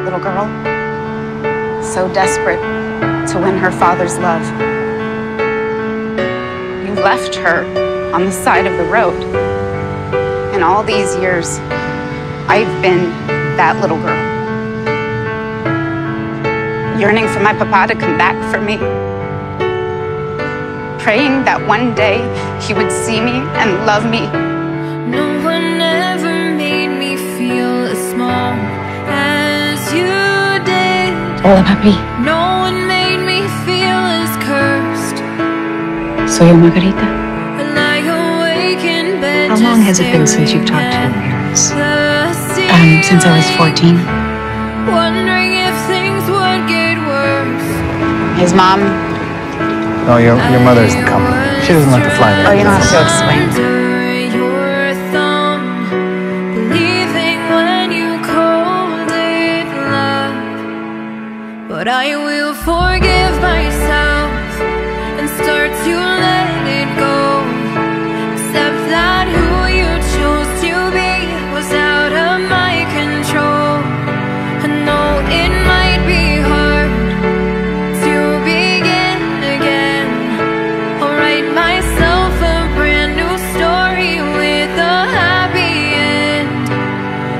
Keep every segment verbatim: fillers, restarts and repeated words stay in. that little girl, so desperate to win her father's love. You left her on the side of the road. And all these years, I've been that little girl, yearning for my papa to come back for me, praying that one day he would see me and love me. No one ever made me feel as small as you did. Hola, papi. No one made me feel as cursed. Soy Margarita. When I awake in bed. How long has it been since you've talked to your parents? Um, since I was fourteen. Wondering if things would get worse. His mom. No, your, your mother isn't coming. She doesn't like to fly there. Oh, you don't have to explain. But I will forgive myself and start to let it go. Except that who you chose to be was out of my control. I know it might be hard to begin. Myself a brand new story with a happy end.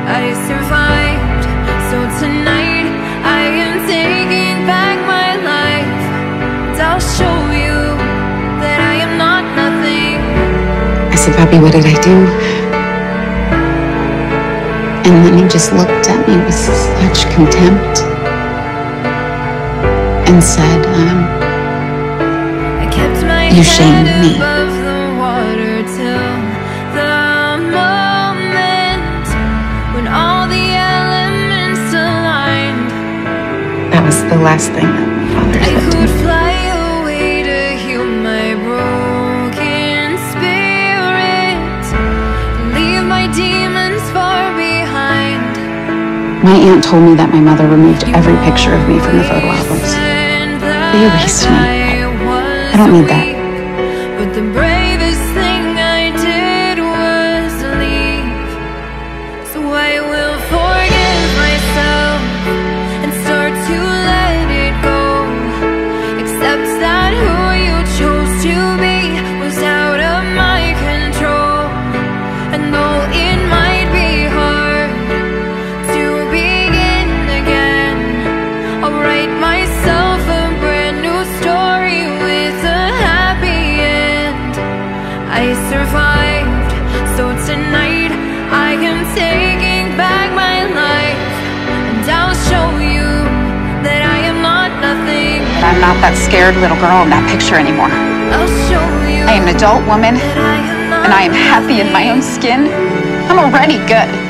I survived, so tonight I am taking back my life, and I'll show you that I am not nothing. I said, Papi, what did I do? And then he just looked at me with such contempt and said, um you shamed me. Above the water till the moment when all the elements aligned. That was the last thing that my father said. I could fly away to heal my broken spirit, leave my demons far behind. My aunt told me that my mother removed every picture of me from the photo albums. They erased me. I don't need that. But the bravest thing I did was leave. So I will forgive myself and start to let it go. Except that who you chose to be was out of my control. And though it might be hard to begin again, I'll write myself a brand new story with a happy end. I survived, so tonight I am taking back my life, and I'll show you that I am not nothing. I'm not that scared little girl in that picture anymore. I'll show you. I am an adult woman, and I am happy in my own skin. I'm already good.